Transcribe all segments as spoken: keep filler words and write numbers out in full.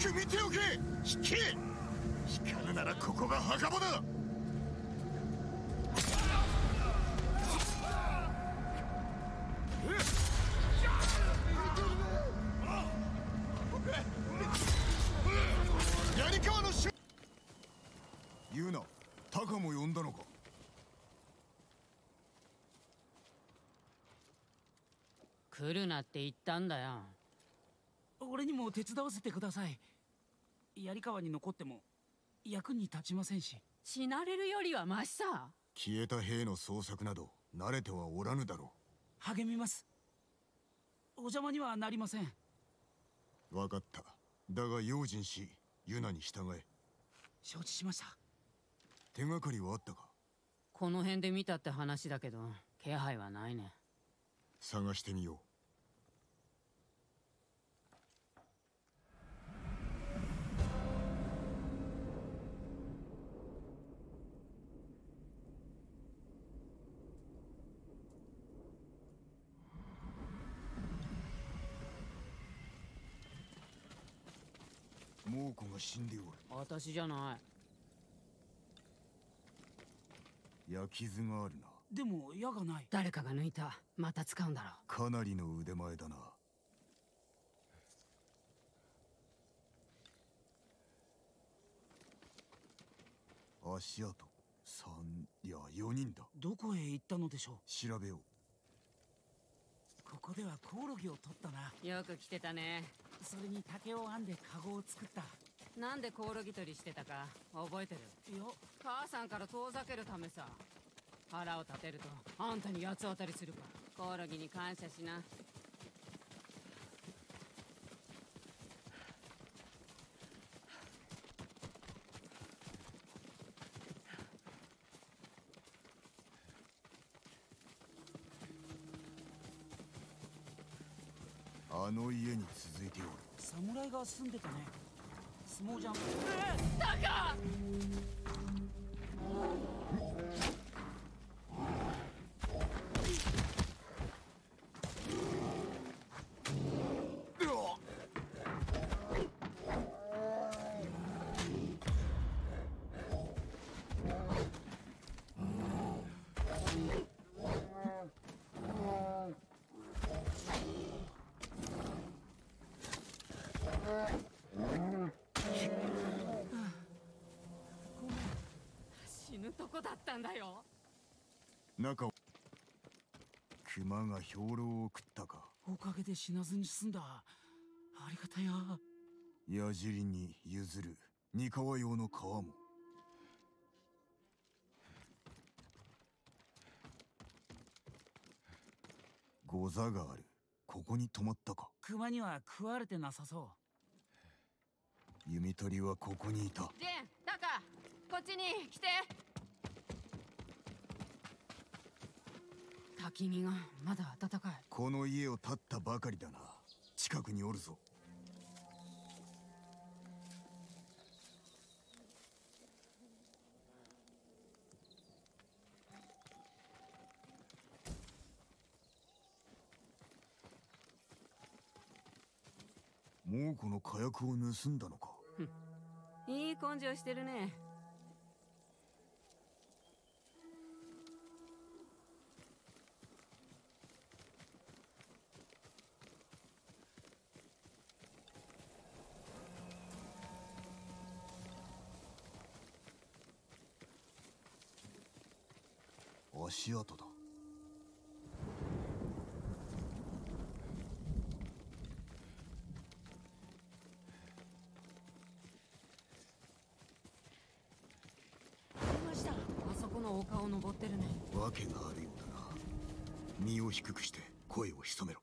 く見ておけ。引け。引かぬならここが墓場だ。槍川の主。言うな、タカも呼んだのか。来るなって言ったんだよ。俺にも手伝わせてください。槍川に残っても役に立ちませんし。死なれるよりはマシさ。消えた兵の捜索など慣れてはおらぬだろう。励みます。お邪魔にはなりません。分かった。だが用心し、ユナに従え。承知しました。手がかりはあったか。この辺で見たって話だけど、気配はないね。探してみよう。猛虎が死んでおる。私じゃない。矢傷があるな。でも矢がない。誰かが抜いた。また使うんだろう。かなりの腕前だな。足跡三、いやよにんだ。どこへ行ったのでしょう。調べよう。ここではコオロギを取ったな。よく来てたね。それに竹を編んでカゴを作った。なんでコオロギ取りしてたか覚えてるよ。母さんから遠ざけるためさ。腹を立てるとあんたに八つ当たりするから。コオロギに感謝しな。あの家に続いておる。侍が住んでたね。相撲じゃん。タカ！中を熊が兵糧を食ったか。おかげで死なずに済んだ。ありがたや。矢尻に譲る二川用の皮も。御座がある。ここに泊まったか。熊には食われてなさそう。弓取りはここにいた。ジェン、タカ、こっちに来て。焚き火がまだ暖かい。この家を建ったばかりだな。近くにおるぞ。もうこの火薬を盗んだのか。いい根性してるね。足跡だ。あそこの丘を登ってるね。わけがあるようだな。身を低くして声を潜めろ。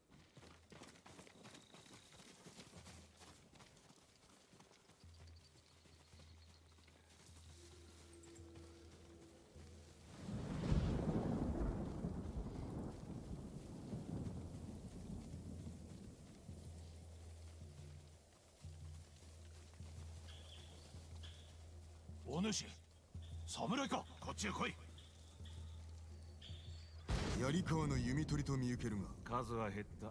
侍か、こっちへ来い。槍川の弓取りと見受けるが、数は減った。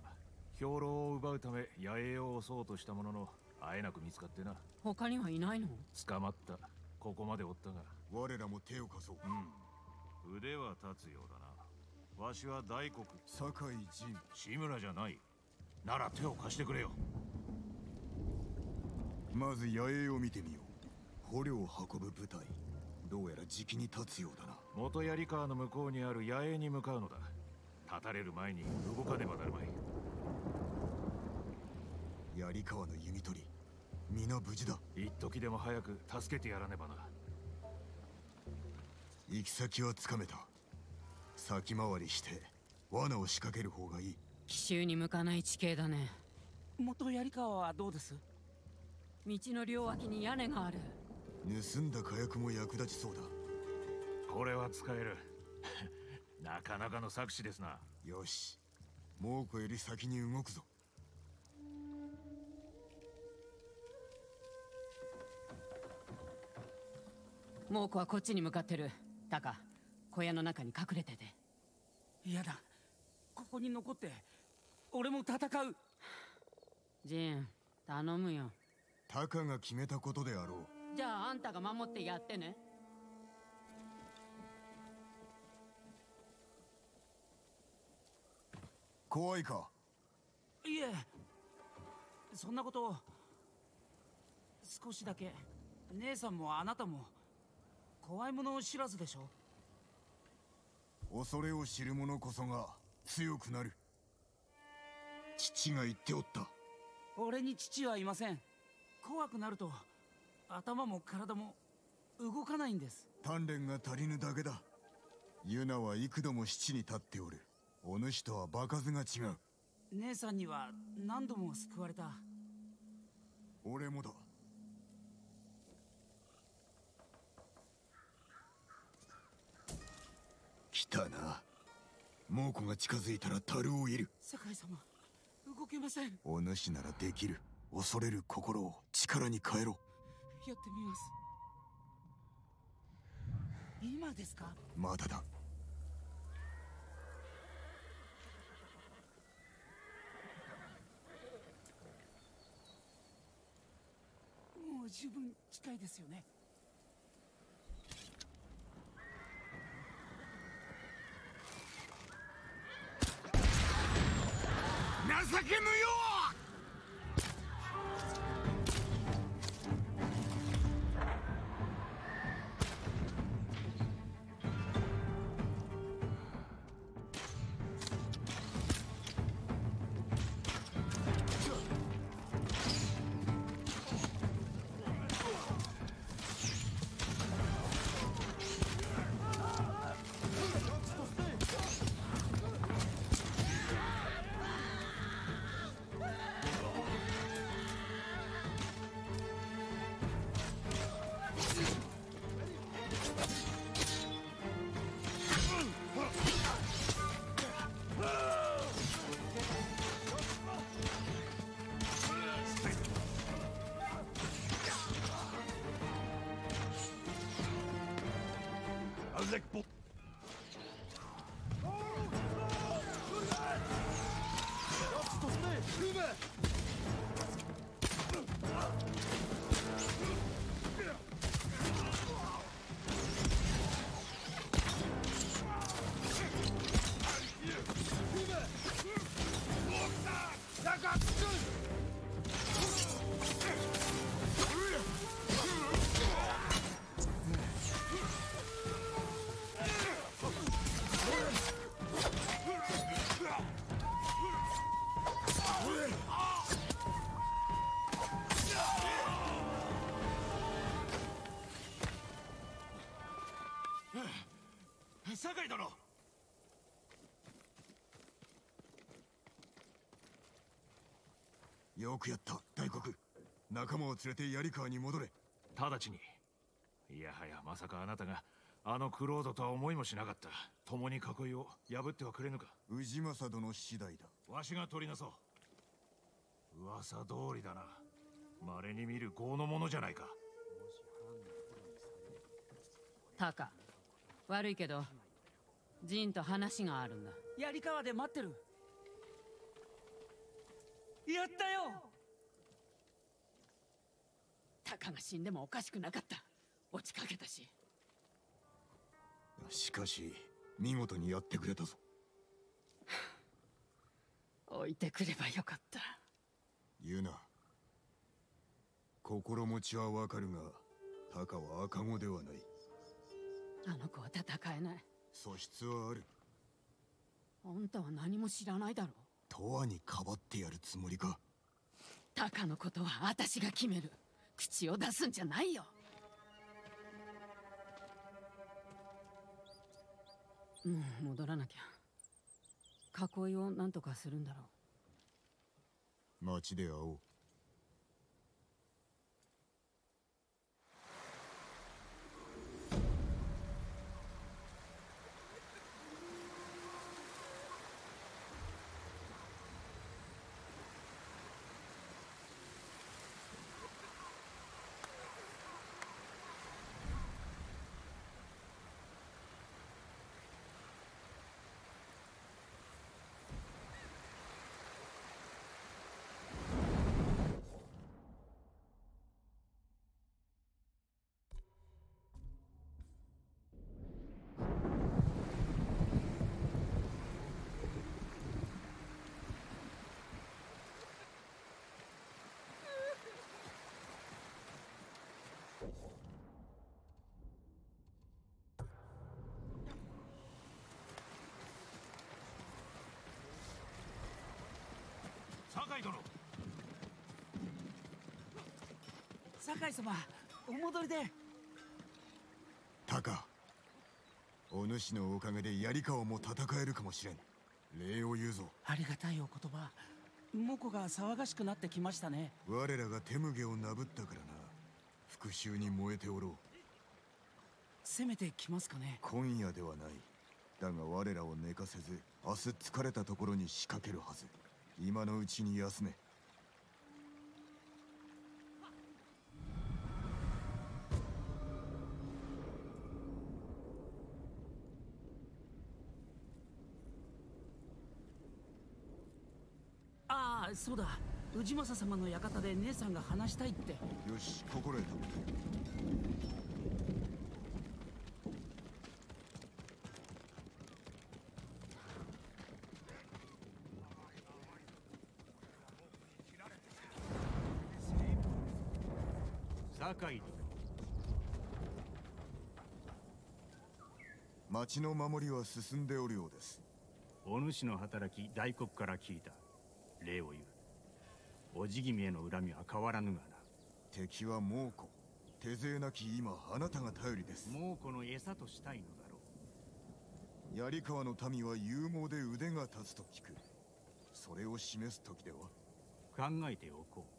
兵糧を奪うため野営を襲おうとしたものの、あえなく見つかってな。他にはいないの？捕まった。ここまで追ったが我らも手を貸そう。うん、腕は立つようだな。わしは大黒酒井仁志村じゃない。なら手を貸してくれよ。まず野営を見てみよう。捕虜を運ぶ部隊、どうやら時期に立つようだな。元槍川の向こうにある野営に向かうのだ。立たれる前に動かねばなるまい。槍川の弓取り、皆無事だ。一時でも早く助けてやらねばな。行き先はつかめた。先回りして罠を仕掛ける方がいい。奇襲に向かない地形だね。元槍川はどうです？道の両脇に屋根がある。盗んだ火薬も役立ちそうだ。これは使える。なかなかの策士ですな。よし、猛虎より先に動くぞ。猛虎はこっちに向かってる。タカ、小屋の中に隠れてて。嫌だ、ここに残って俺も戦う。ジン、頼むよ。タカが決めたことであろう。じゃああんたが守ってやってね。怖いか？いえ、そんなこと。少しだけ姉さんもあなたも怖いものを知らずでしょ。恐れを知る者こそが強くなる。父が言っておった。俺に父はいません。怖くなると頭も体も動かないんです。鍛錬が足りぬだけだ。ユナは幾度も七に立っておる。お主とは場数が違う。姉さんには何度も救われた。俺もだ。来たな。猛虎が近づいたら樽を射る。酒井様、動けません。お主ならできる。恐れる心を力に変えろ。やってみます。今ですか？まだだ。もう十分近いですよね。情け無用。酒井殿、よくやった。大黒、仲間を連れて槍川に戻れ。直ちに。いやはや、まさかあなたがあのクロードとは思いもしなかった。共に囲いを破ってはくれぬか。氏政殿次第だ。わしが取りなそう。噂通りだな。稀に見る豪のものじゃないか。タカ、悪いけどジンと話があるんだ。槍川で待ってる。やったよ。タカが死んでもおかしくなかった。落ちかけたし。しかし見事にやってくれたぞ。置いてくればよかった。言うな。心持ちはわかるが、タカは赤子ではない。あの子は戦えない。素質はある。あんたは何も知らないだろう。とわにかばってやるつもりか。タカのことは私が決める。口を出すんじゃないよ。もう戻らなきゃ。囲いを何とかするんだろう。街で会おう。堺様、お戻りで。タカ、お主のおかげで槍川も戦えるかもしれん。礼を言うぞ。ありがたいお言葉。モコが騒がしくなってきましたね。我らが手麦をなぶったからな。復讐に燃えておろう。攻めてきますかね。今夜ではない。だが我らを寝かせず、明日疲れたところに仕掛けるはず。今のうちに休め。そうだ、氏政様の館で姉さんが話したいって。よし、心得た。堺殿、町の守りは進んでおるようです。お主の働き、大黒から聞いた。礼を言う。おじぎみへの恨みは変わらぬがな。敵は猛虎。手勢なき今、あなたが頼りです。猛虎の餌としたいのだろう。槍川の民は勇猛で腕が立つと聞く。それを示す時では。考えておこう。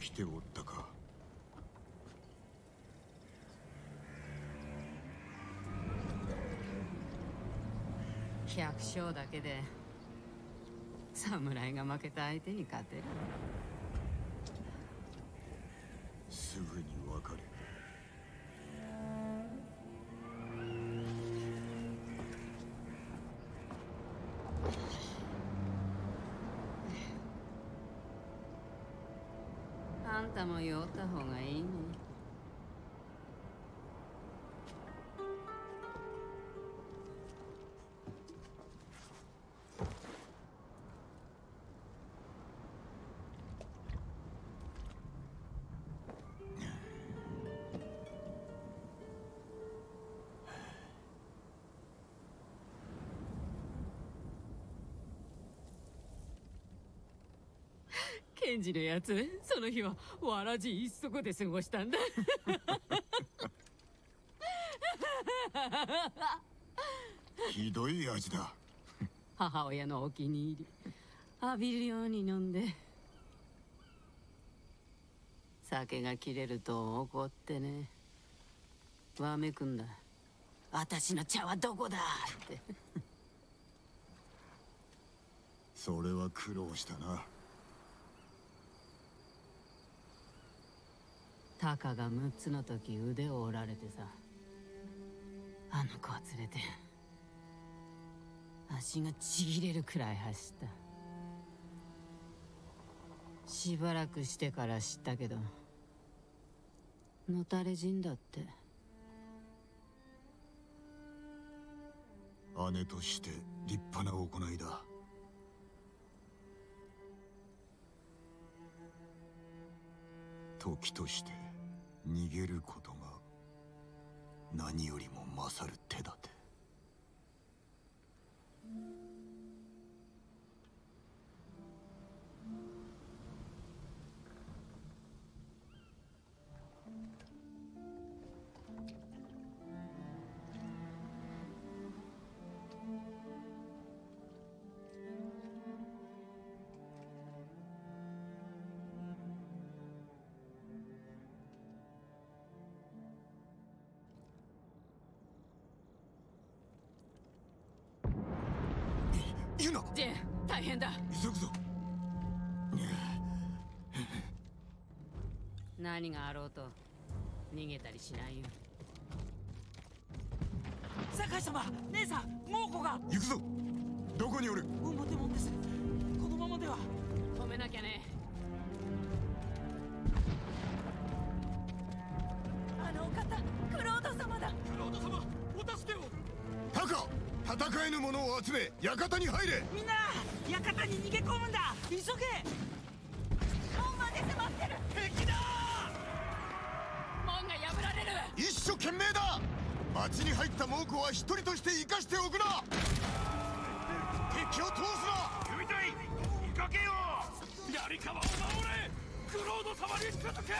起きておったか。百姓だけで侍が負けた相手に勝てる。すぐに分かる。あんたも酔った方がいいね。検事のやつ、その日はわらじ一足で過ごしたんだ。ひどい味だ。母親のお気に入り、浴びるように飲んで。酒が切れると怒ってね、わめくんだ。私の茶はどこだってそれは苦労したな。タカがむっつの時腕を折られてさ、あの子を連れて足がちぎれるくらい走った。しばらくしてから知ったけど、のたれ死んだって。姉として立派な行いだ。時として逃げることが何よりも勝る手立て。ジェン、大変だ。急ぐぞ。何があろうと逃げたりしないよ。坂井様、姉さん、猛虎が。行くぞ。どこにおる？表門です。このままでは。止めなきゃね。あのお方、クロード様だ。クロード様、お助けを。タカ、戦えぬ者を集め、館に入れ。みんな、館に逃げ込むんだ。急げ。門まで迫ってる。敵だ。門が破られる。一生懸命だ。町に入った猛虎は一人として生かしておくな。敵を通すな。組隊、追いかけよう。やりかわを守れ。クロード様に近づけ。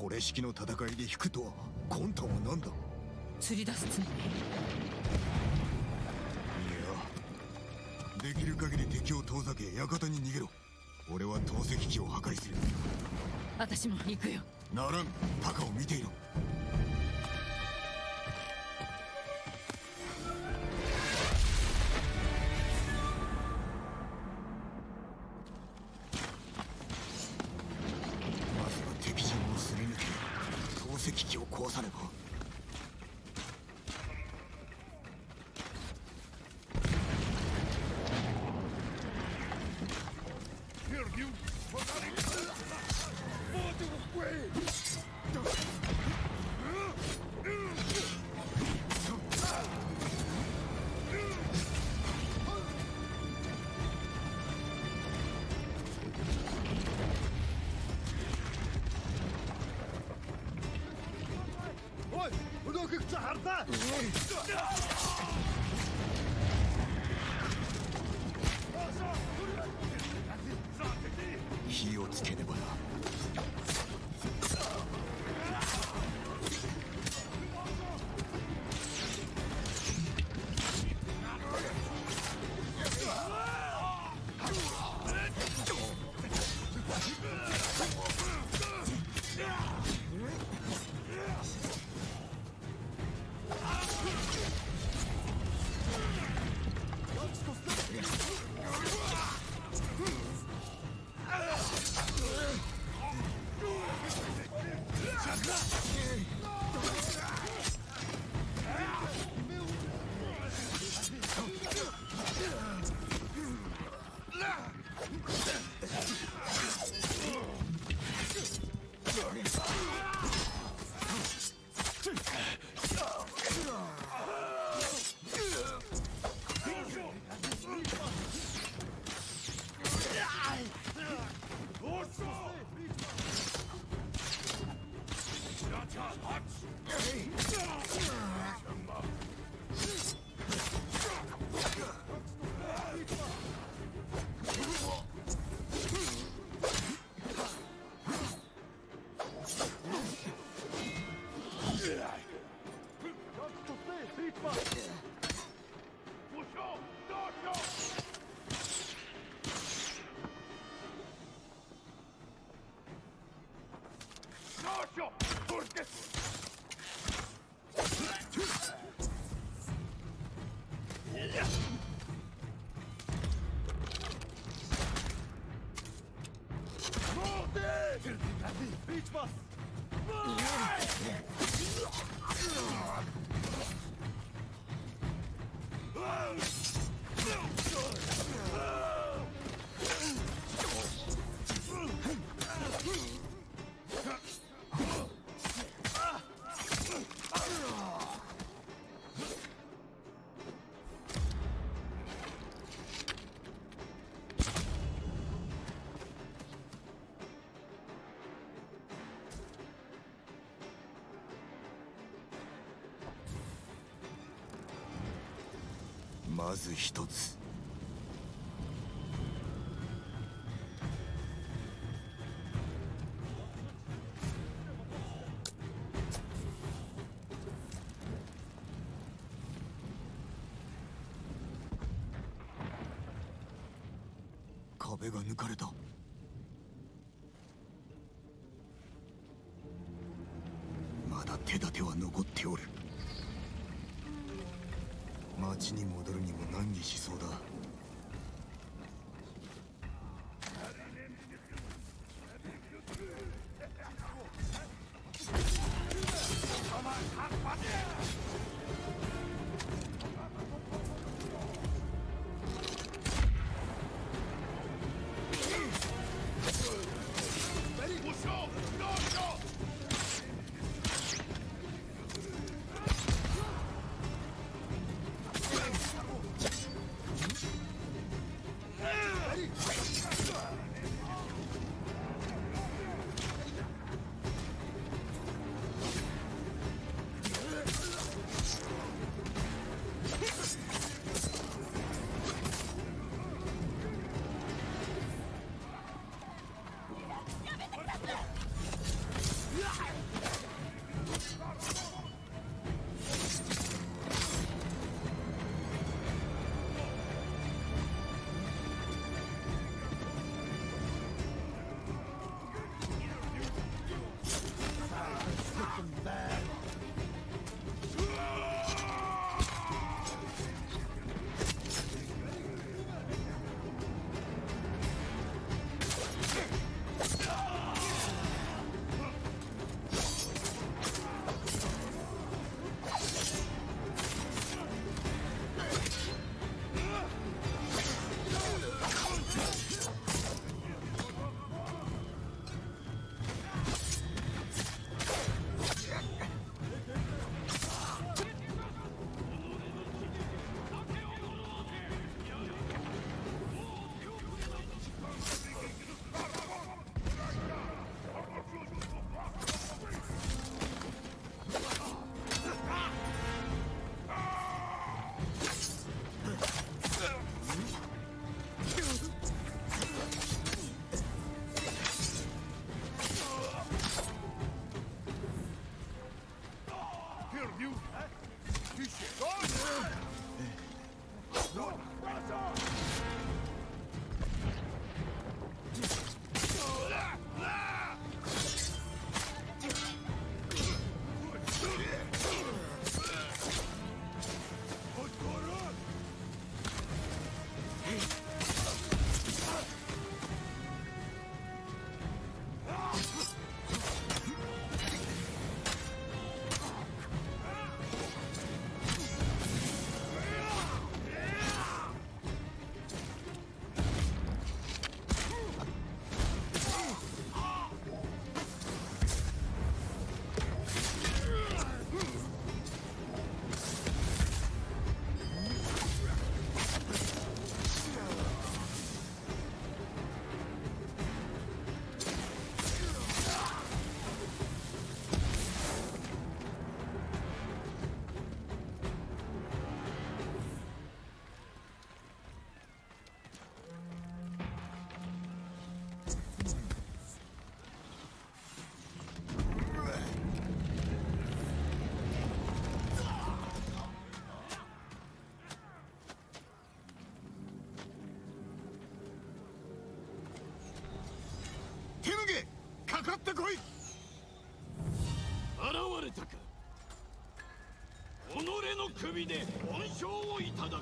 これ式の戦いで引くとは魂胆は何だ。釣り出すつもり。いや、できる限り敵を遠ざけ館に逃げろ。俺は投石機を破壊する。私も行くよ。ならん、タカを見ていろ。火をつけねばな。まず一つ。壁が抜かれた。まだ手立ては残っておる。町に戻るにも難儀しそうだ。かかってこい。現れたか。己の首で恩賞をいただく。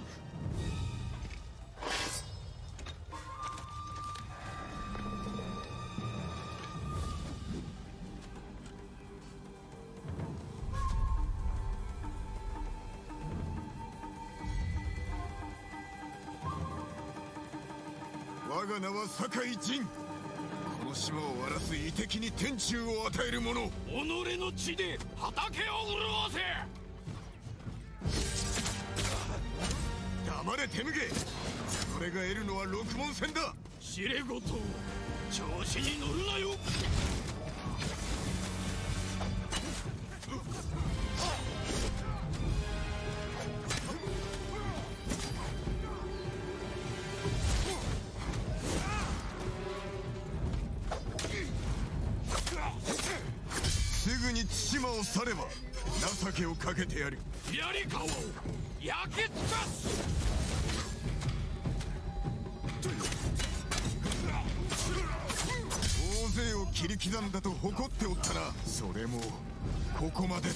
我が名は堺仁。この島を荒らす異敵に天誅を与える者。己の血で畑を潤わせ。黙れ手向け。それが得るのは六門戦だ。知れ事を調子に乗るなよ。すぐに対馬を去れば情けをかけてやる。槍川を焼き尽かす。大勢を切り刻んだと誇っておったな。それもここまでだ。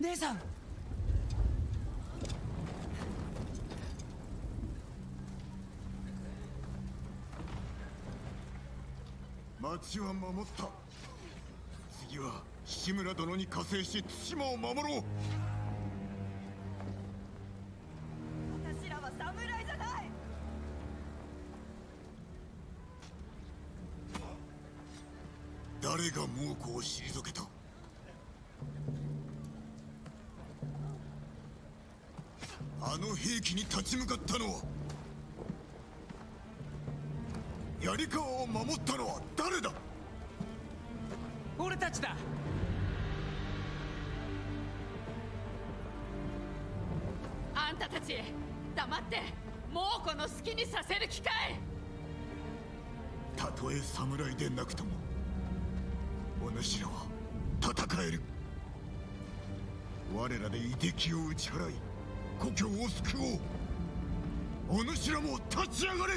姉さん、町は守った。次は緋村殿に加勢し対馬を守ろう。私らは侍じゃない。誰が猛虎を退けた。あの兵器に立ち向かったのは、槍川を守ったのは誰だ。俺たちだ。あんたたち黙って猛虎の好きにさせる機会。たとえ侍でなくともお主らは戦える。我らで異敵を打ち払い故郷を救おう。お主らも立ち上がれ。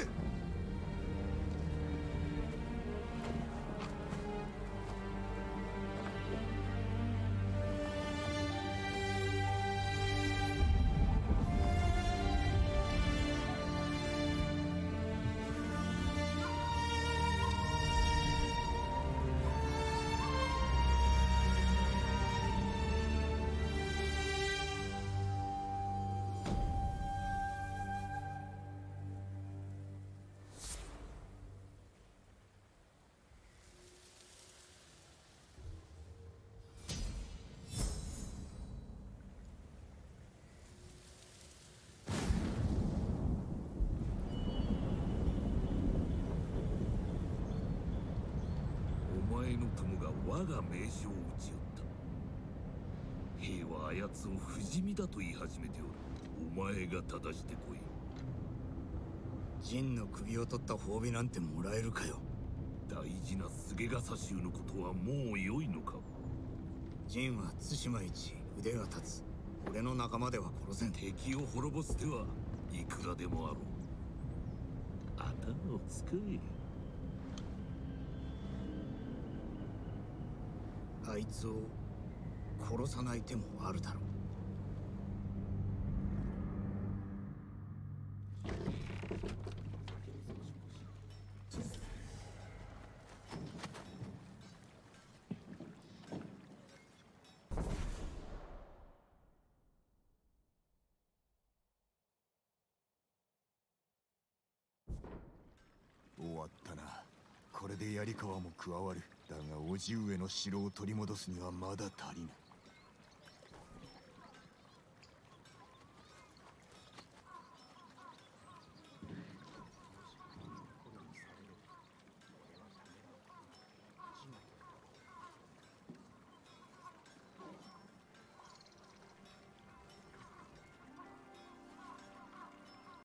我が名将を討ち寄った。兵はあやつを不死身だと言い始めておる。お前が正してこい。陣の首を取った褒美なんてもらえるかよ。大事な菅笠衆のことはもう良いのか。陣は対馬一腕が立つ。俺の仲間では殺せん。敵を滅ぼす手はいくらでもあろう。頭を使え。あいつを殺さない手もあるだろう。終わったな。これで槍川も加わる。だが叔父上の城を取り戻すにはまだ足りない。